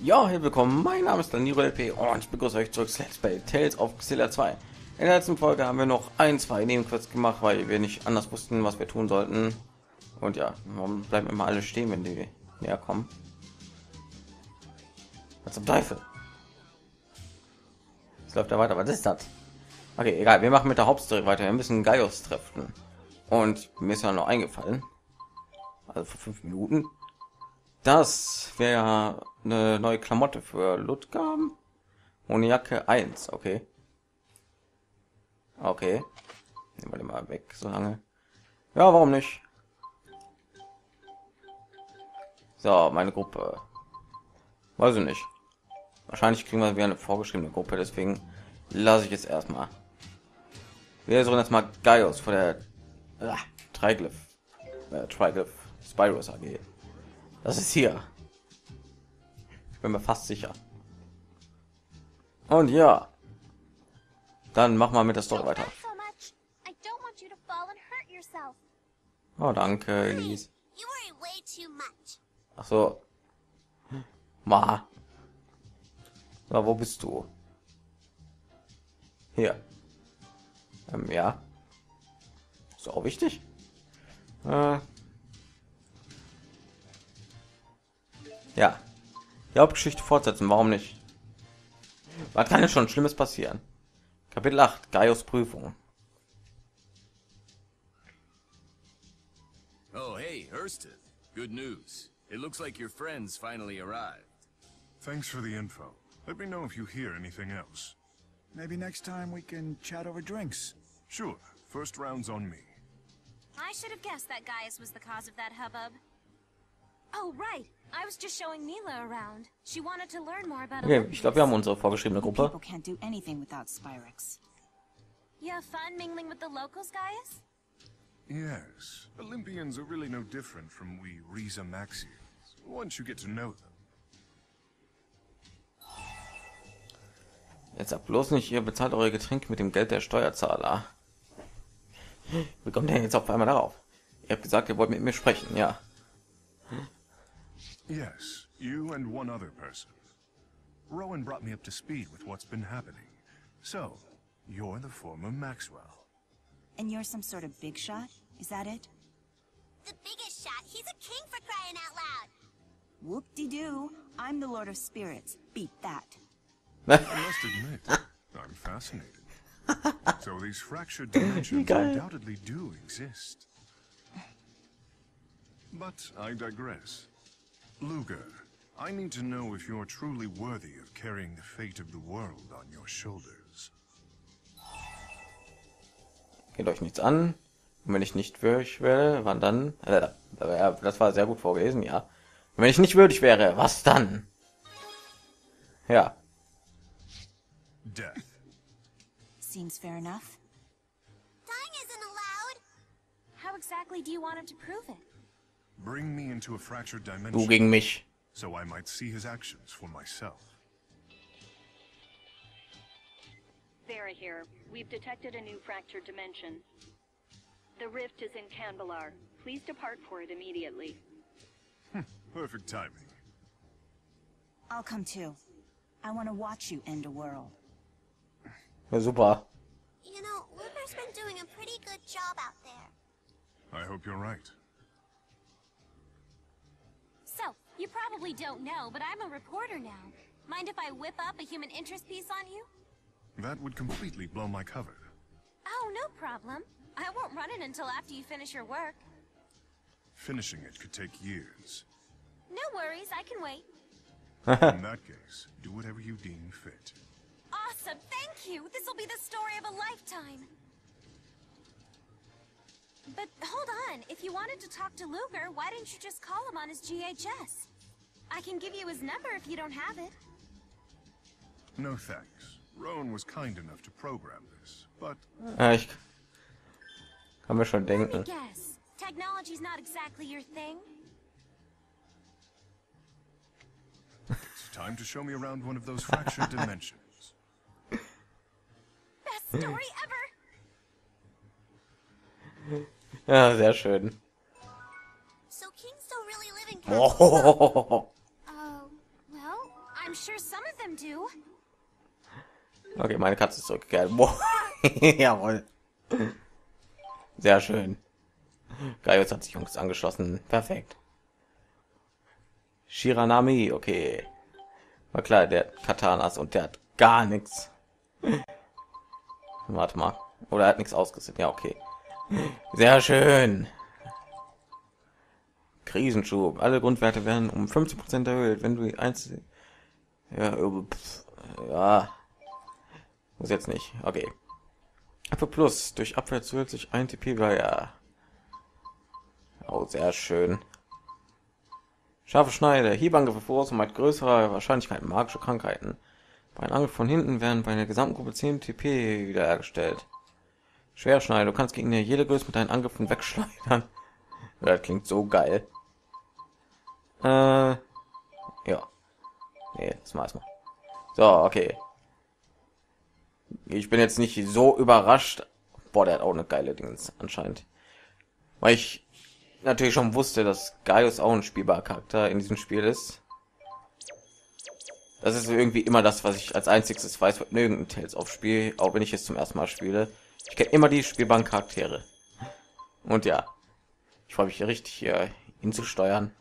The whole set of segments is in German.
Ja, herzlich willkommen, mein Name ist DanieruLP und ich begrüße euch zurück zu Let's Play Tales of Xillia 2. In der letzten Folge haben wir noch ein, zwei Nebenquests gemacht, weil wir nicht anders wussten, was wir tun sollten. Und ja, warum bleiben immer alle stehen, wenn die näher kommen? Was zum Teufel? Es läuft ja weiter, was ist das? Okay, egal, wir machen mit der Hauptstory weiter, wir müssen Gaius treffen. Und mir ist ja noch eingefallen, also vor 5 Minuten, das wäre ja eine neue Klamotte für Ludger. Ohne Jacke 1, okay. Okay. Nehmen wir den mal weg, so lange. Ja, warum nicht? So, meine Gruppe. Weiß ich nicht. Wahrscheinlich kriegen wir wieder eine vorgeschriebene Gruppe, deswegen lasse ich jetzt erstmal. Wir sollen jetzt mal Gaius vor der Triglyph Spyros AG. Das ist hier. Ich bin mir fast sicher. Und ja, dann machen wir mit der Story weiter. Oh, danke, Elize. Ach so. Ma. So, wo bist du? Hier. Ja. Ist auch wichtig. Ja. Die Hauptgeschichte fortsetzen, warum nicht? Was kann ja schon Schlimmes passieren? Kapitel 8, Gaius Prüfung. Oh, hey, Hurston. Good news. It looks like your friends finally arrived. Thanks for the info. Let me know if you hear anything else. Maybe next time we can chat over drinks. Sure. First round's on me. I should have guessed that Gaius was the cause of that hubbub. Oh, right. I was just showing Mila around. She wanted to learn more about. Okay, ich glaube, wir haben unsere vorgeschriebene Gruppe. People can't do anything without Spyrex. You have fun mingling with the locals, Gaius? Yes. Olympians are really no different from we Reza Maxians. Once you get to know them. Jetzt bloß nicht, ihr bezahlt eure Getränke mit dem Geld der Steuerzahler. Wie kommt denn jetzt auf einmal darauf? Ihr habt gesagt, ihr wollt mit mir sprechen, ja. Yes, you and one other person. Rowen brought me up to speed with what's been happening. So, you're the former Maxwell. And you're some sort of big shot? Is that it? The biggest shot? He's a king for crying out loud! Whoop-de-doo. I'm the Lord of Spirits. Beat that. I must admit, I'm fascinated. So these fractured dimensions undoubtedly do exist. But I digress. Ludger, I need to know if you're truly worthy of carrying the fate of the world on your shoulders. Geht euch nichts an. Und wenn ich nicht würdig wäre, wann dann? Das war sehr gut vorgelesen, ja. Und wenn ich nicht würdig wäre, was dann? Ja. Death. Seems fair enough. Dying isn't allowed. How exactly do you want him to prove it? Bring me into a fractured dimension. Du gegen mich. So I might see his actions for myself. Vera here. We've detected a new fractured dimension. The rift is in Candelar. Please depart for it immediately. Perfect timing. I'll come too. I want to watch you end a world. Ja, super. You know, Ludger's been doing a pretty good job out there. I hope you're right. So, you probably don't know, but I'm a reporter now. Mind if I whip up a human interest piece on you? That would completely blow my cover. Oh, no problem. I won't run it until after you finish your work. Finishing it could take years. No worries, I can wait. In that case, do whatever you deem fit. Awesome, thank you! This will be the story of a lifetime! But hold on, if you wanted to talk to Ludger, why didn't you just call him on his GHS? I can give you his number if you don't have it. No thanks. Rowan was kind enough to program this, but... Ich kann mir schon denken. Guess. Technology's not exactly your thing. It's time to show me around one of those fractured dimensions. Best story ever! Ja, sehr schön. Oh, well, Okay, meine Katze ist zurückgekehrt. Jawohl. Sehr schön. Gaius hat sich uns angeschlossen. Perfekt. Shiranami, okay. War klar, der hat Katanas und der hat gar nichts. Warte mal. Oder er hat nichts ausgesetzt. Ja, okay. Sehr schön. Krisenschub. Alle Grundwerte werden um 15% erhöht, wenn du einzelne... Ja, ja. Muss jetzt nicht. Okay. Abwehr plus. Durch Abwehr zusätzlich ein TP war ja... Oh, sehr schön. Scharfe Schneide. Hiebangriffe verursachen mit größerer Wahrscheinlichkeit magische Krankheiten. Bei einem Angriff von hinten werden bei der gesamten Gruppe 10 TP wiederhergestellt. Schwerschneide. Du kannst gegen jede Größe mit deinen Angriffen wegschleudern. Das klingt so geil. Ja. Nee, das mach's mal. So, okay. Ich bin jetzt nicht so überrascht. Boah, der hat auch eine geile Dings anscheinend. Weil ich natürlich schon wusste, dass Gaius auch ein spielbarer Charakter in diesem Spiel ist. Das ist irgendwie immer das, was ich als einziges weiß, was nirgendem Tales aufspiel, auch wenn ich es zum ersten Mal spiele. Ich kenne immer die spielbaren Charaktere. Und ja, ich freue mich richtig hier hinzusteuern.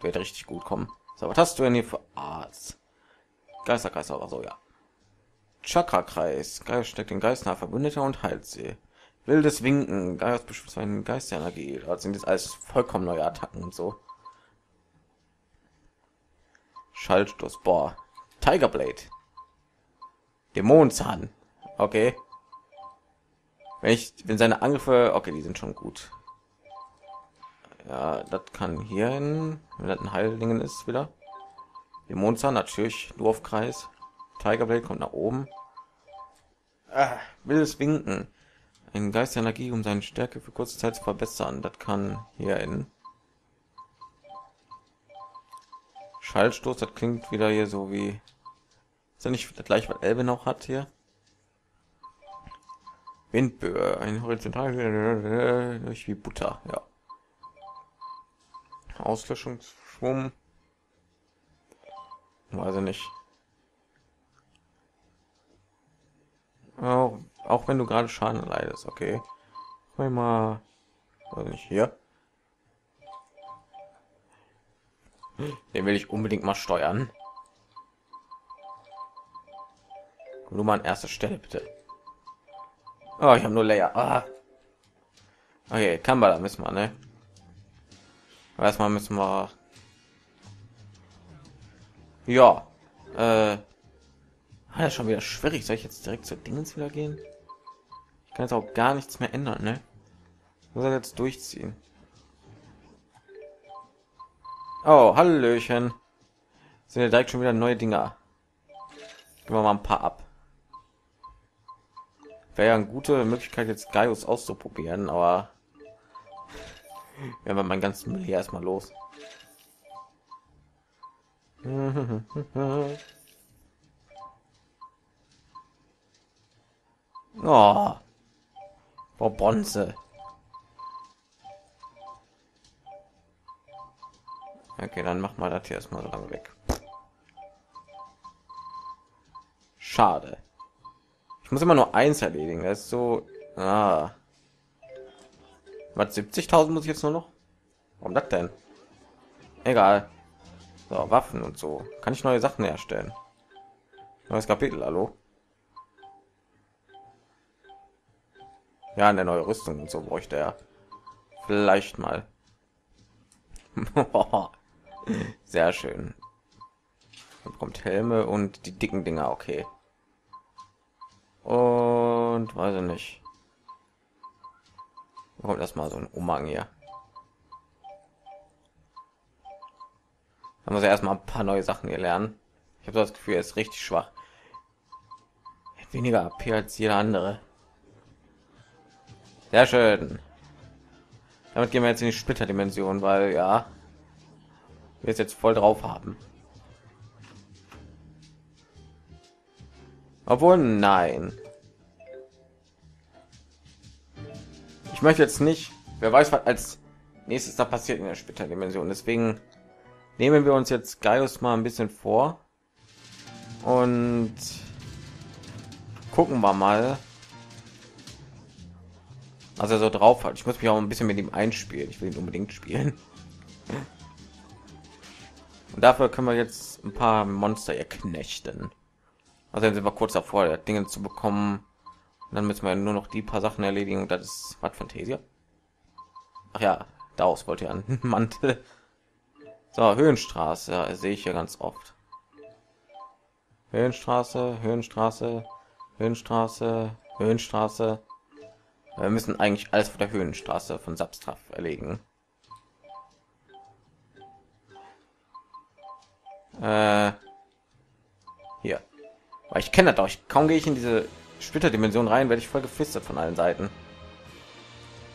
Wird richtig gut kommen. So, was hast du denn hier für Arzt? Geisterkreis aber so, ja. Chakra-Kreis. Gaius steckt den Geist nach Verbündeter und heilt sie. Wildes Winken. Gaius beschützt seinen Geisterenergie. Das sind jetzt alles vollkommen neue Attacken und so. Schallstoß. Boah. Tiger Blade. Dämonenzahn. Okay. Wenn seine Angriffe... Okay, die sind schon gut. Ja, das kann hier hin. Wenn das ein Heildingen ist wieder. Dämonenzahn natürlich. Nur auf Kreis. Tiger Blade kommt nach oben. Wildes Winken. Ein Geist der Energie, um seine Stärke für kurze Zeit zu verbessern. Das kann hier in Schallstoß. Das klingt wieder hier so wie... Ist ja nicht das gleiche, was Alvin noch hat hier. Windböe, ein horizontal durch wie Butter. Ja. Auslöschungsschwumm. Weiß ich nicht. Auch wenn du gerade Schaden leidest, okay. Mal, also nicht hier. Den will ich unbedingt mal steuern. Nur mal an erster Stelle bitte. Oh, ich habe nur Layer. Ah. Okay, Candelar müssen wir, ne? Erstmal müssen wir. Ja. Das ist schon wieder schwierig. Soll ich jetzt direkt zu Dingens wieder gehen? Ich kann jetzt auch gar nichts mehr ändern, ne? Muss er jetzt durchziehen. Oh, hallöchen. Sind ja direkt schon wieder neue Dinger. Gehen wir mal ein paar ab. Wäre ja eine gute Möglichkeit, jetzt Gaius auszuprobieren, aber... Wenn wir meinen ganzen Müll hier erstmal los. Oh, oh, Bronze. Okay, dann machen wir das hier erstmal lange weg. Schade. Ich muss immer nur eins erledigen. Das ist so... Ah. Was, 70.000 muss ich jetzt nur noch? Warum das denn? Egal. So, Waffen und so. Kann ich neue Sachen herstellen? Neues Kapitel, hallo? Ja, eine neue Rüstung und so bräuchte er vielleicht mal. Sehr schön. Dann kommt Helme und die dicken Dinger, okay. Und weiß ich nicht. Da kommt erstmal so ein Umhang hier. Da muss er erstmal ein paar neue Sachen hier lernen. Ich habe das Gefühl, er ist richtig schwach. Er hat weniger AP als jeder andere. Sehr schön. Damit gehen wir jetzt in die Splitterdimension, weil ja, wir es jetzt voll drauf haben. Obwohl, nein. Ich möchte jetzt nicht, wer weiß, was als nächstes da passiert in der Splitterdimension. Deswegen nehmen wir uns jetzt Gaius mal ein bisschen vor und gucken wir mal, was er so drauf hat. Ich muss mich auch ein bisschen mit ihm einspielen. Ich will ihn unbedingt spielen. Und dafür können wir jetzt ein paar Monster erknechten. Also dann sind wir kurz davor, das Dinge zu bekommen. Und dann müssen wir nur noch die paar Sachen erledigen. Und das ist was von Thesia. Ach ja, daraus wollte ich an Mantel. So, Höhenstraße, ja, sehe ich ja ganz oft. Höhenstraße, Höhenstraße, Höhenstraße, Höhenstraße. Wir müssen eigentlich alles von der Höhenstraße von Substraff erlegen. Hier, weil ich kenne das doch. Kaum gehe ich in diese Splitterdimension rein, werde ich voll gefistet von allen Seiten.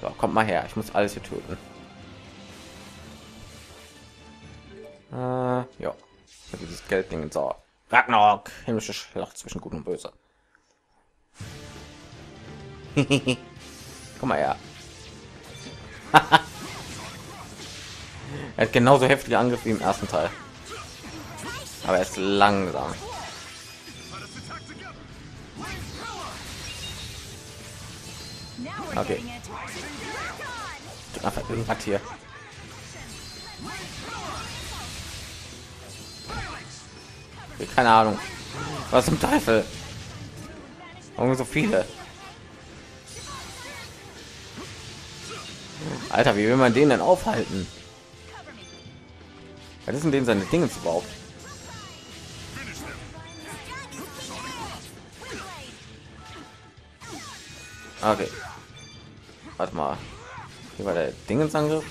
So, kommt mal her, ich muss alles hier töten. Ja, dieses Geldding. So, Ragnarok, himmlische Schlacht zwischen Gut und Böse. Komm mal her. Er hat genauso heftige Angriff wie im ersten Teil. Aber er ist langsam. Okay. Hat hier. Keine Ahnung. Was zum Teufel? Warum so viele? Alter, wie will man den denn aufhalten? Was ist denn denen seine Dinge zu überhaupt? Okay. Warte mal. Hier war der Dingensangriff.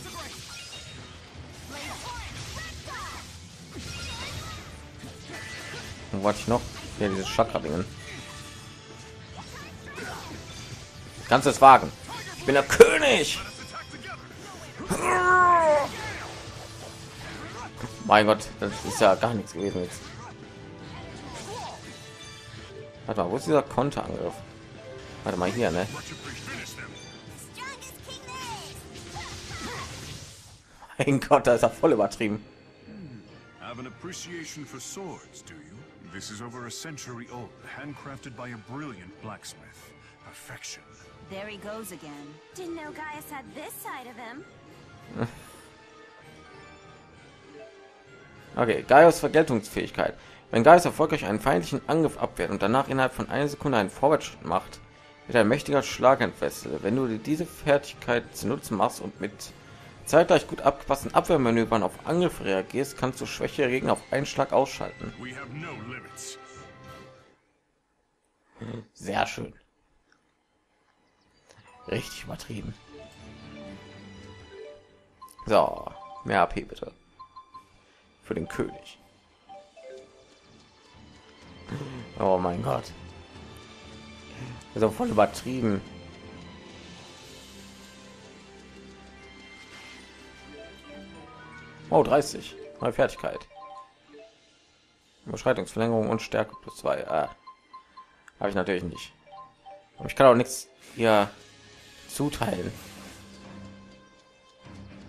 Und wollte ich noch? Ja, dieses Chakra-Dingen. Kannst du es wagen? Ich bin der König! Mein Gott, das ist ja gar nichts gewesen jetzt. Warte mal, wo ist dieser Konterangriff? Warte mal hier, ne? Mein Gott, da ist er voll übertrieben. Have an appreciation for swords, do you? This is over a century old, handcrafted by a brilliant blacksmith. Perfection. There he goes again. Didn't know Gaius had this side of him. Okay, Gaius Vergeltungsfähigkeit. Wenn Gaius erfolgreich einen feindlichen Angriff abwehrt und danach innerhalb von einer Sekunde einen Vorwärtsschritt macht, wird ein mächtiger Schlag entfesselt. Wenn du dir diese Fertigkeit zu nutzen machst und mit zeitgleich gut abgepassten Abwehrmanövern auf Angriff reagierst, kannst du schwächere Gegner auf einen Schlag ausschalten. Sehr schön. Richtig übertrieben. So, mehr AP bitte. Für den König. Oh mein Gott. Also voll übertrieben. Oh, 30. Neue Fertigkeit. Überschreitungsverlängerung und Stärke plus 2. Habe ich natürlich nicht. Aber ich kann auch nichts hier zuteilen.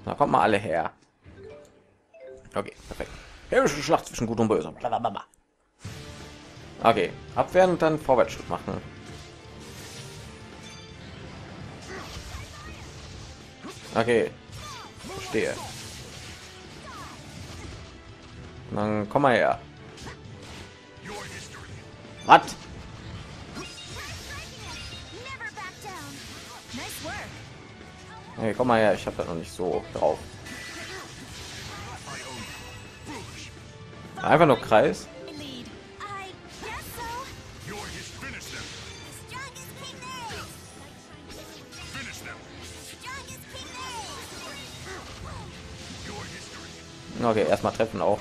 Da kommt mal alle her. Okay, perfekt. Himmlische Schlacht zwischen Gut und Böse. Blablabla. Okay, abwehren und dann Vorwärtsschritt machen. Okay, verstehe. Dann komm mal her. Was? Hey, komm mal her, ich habe das noch nicht so drauf. Einfach nur Kreis. Okay, erstmal treffen auch.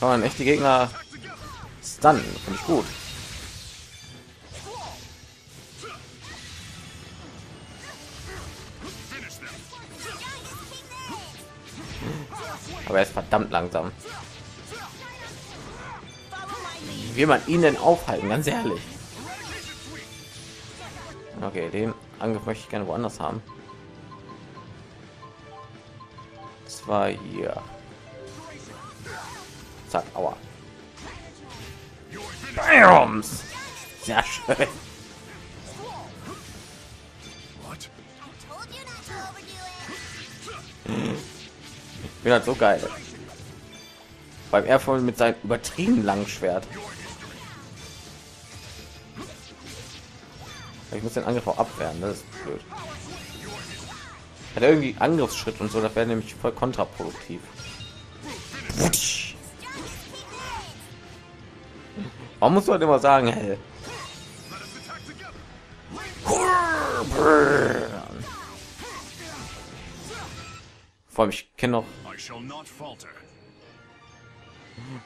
Kann man echt die Gegner stunnen, finde ich gut. Aber er ist verdammt langsam. Wie will man ihn denn aufhalten, ganz ehrlich? Okay, den Angriff möchte ich gerne woanders haben. zwar hier. Zack, aua. Sehr schön. Ich bin halt so geil. Beim Erfolg mit seinem übertrieben langen Schwert. Ich muss den Angriff auch abwehren, das ist blöd. Hat er irgendwie Angriffsschritt und so, das wäre nämlich voll kontraproduktiv. Warum musst du halt immer sagen, hey? Vor allem, ich kenne noch,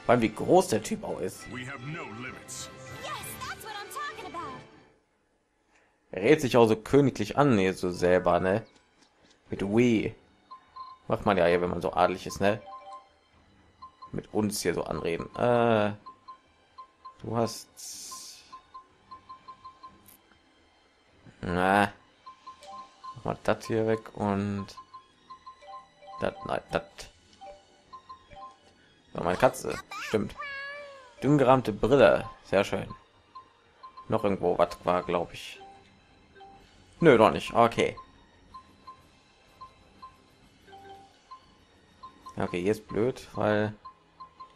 weil wie groß der Typ auch ist. Er rät sich auch so königlich an, ne, so selber, ne? Mit we. Macht man ja hier, wenn man so adelig ist, ne? Mit uns hier so anreden. Du hast... Na. Mach mal das hier weg und... Das, nein, das. So, meine Katze. Stimmt. Dünn gerahmte Brille. Sehr schön. Noch irgendwo was war, glaube ich. Nö, doch nicht. Okay. Okay, hier ist blöd, weil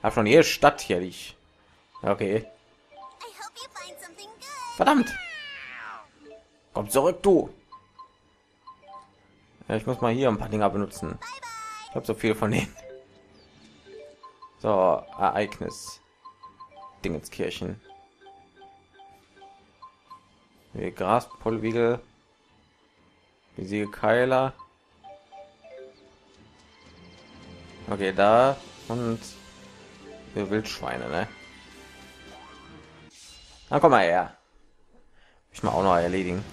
hab schon jede Stadt hier nicht. Okay. Verdammt! Komm zurück, du! Ja, ich muss mal hier ein paar Dinger benutzen. Ich habe so viel von denen. So, Ereignis. Dingenskirchen. Gras, Pollwiegel. Besiege Keiler. Okay, da und Wildschweine, ne? Na komm mal her. Ich mal auch noch erledigen.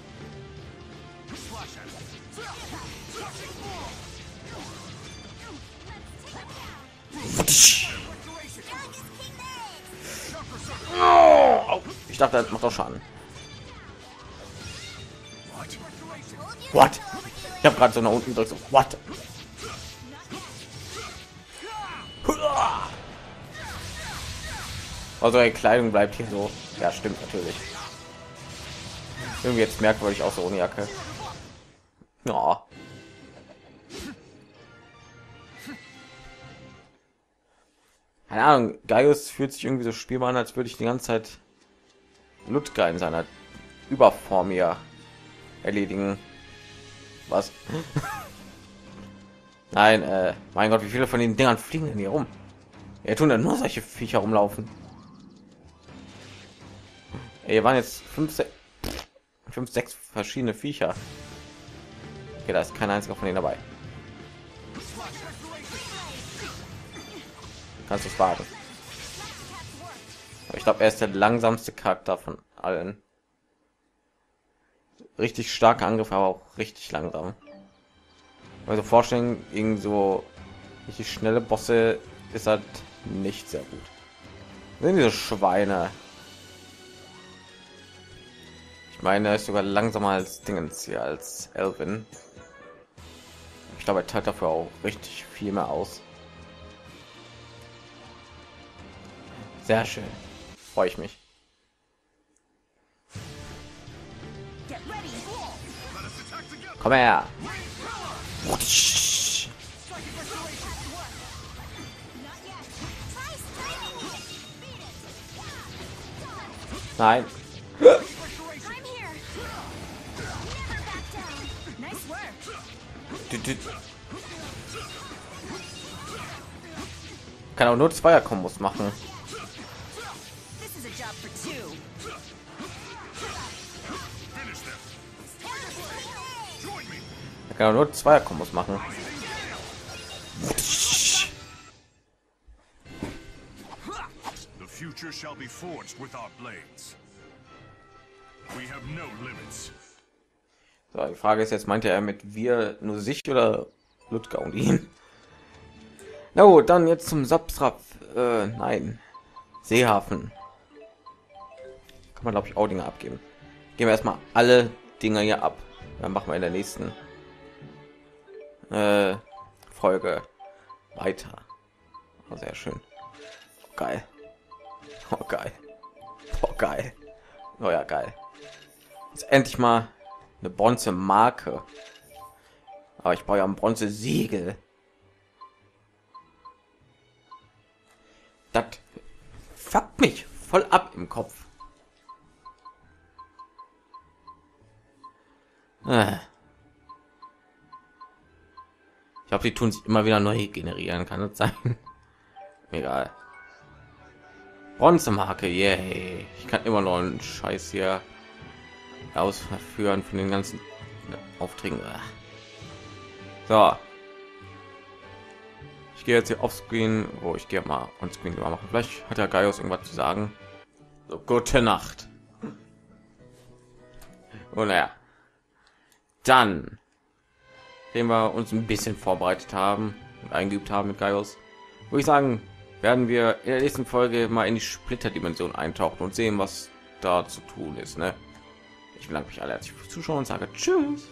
Oh, ich dachte, das macht doch Schaden. What? Ich habe gerade so nach unten gedrückt. So, what? Also die Kleidung bleibt hier so. Ja, stimmt natürlich. Irgendwie jetzt merkwürdig auch so ohne Jacke. Ja. Keine Ahnung. Gaius fühlt sich irgendwie so spielbar an, als würde ich die ganze Zeit Ludger in seiner Überform hier erledigen. Was? Nein, mein Gott, wie viele von den Dingern fliegen denn hier rum? Er tun dann nur solche Viecher rumlaufen. Hier waren jetzt 5, 6 verschiedene Viecher. Okay, da ist kein einziger von denen dabei. Kannst du sparen. Ich glaube, er ist der langsamste Charakter von allen. Richtig starker Angriff, aber auch richtig langsam. Also vorstellen, irgend so richtig schnelle Bosse ist halt nicht sehr gut. Sind diese Schweine? Ich meine, er ist sogar langsamer als Dingens hier, als Alvin. Ich glaube, er teilt dafür auch richtig viel mehr aus. Sehr schön, freue ich mich. Komm her. Nein. Kann auch nur Zweier-Kombos machen. Genau, nur Zweier-Kombos machen. The future shall be forged with our blades. We have no limits. So, die Frage ist jetzt, meinte er mit wir nur sich oder Ludger und ihn? Na gut, dann jetzt zum Substrap. Nein. Seehafen. Kann man, glaube ich, auch Dinge abgeben. Gehen wir erstmal alle Dinger hier ab. Dann machen wir in der nächsten Folge weiter. Sehr schön. Geil. Oh, geil. Oh, geil. Oh, ja, geil. Jetzt endlich mal eine Bronze-Marke. Aber ich baue ja ein Bronze-Siegel. Das fuckt mich voll ab im Kopf. Ich glaube, die tun sich immer wieder neu generieren, kann das sein? Egal. Bronzemarke, yay. Ich kann immer noch einen Scheiß hier ausführen von den ganzen Aufträgen. So. Ich gehe jetzt hier offscreen. Oh, ich gehe mal onscreen machen. Vielleicht hat ja Gaius irgendwas zu sagen. So, gute Nacht. Und naja. Dann, den wir uns ein bisschen vorbereitet haben und eingeübt haben mit Gaius, würde ich sagen, werden wir in der nächsten Folge mal in die Splitter-Dimension eintauchen und sehen, was da zu tun ist. Ne? Ich bedanke mich alle herzlich fürs Zuschauen und sage Tschüss.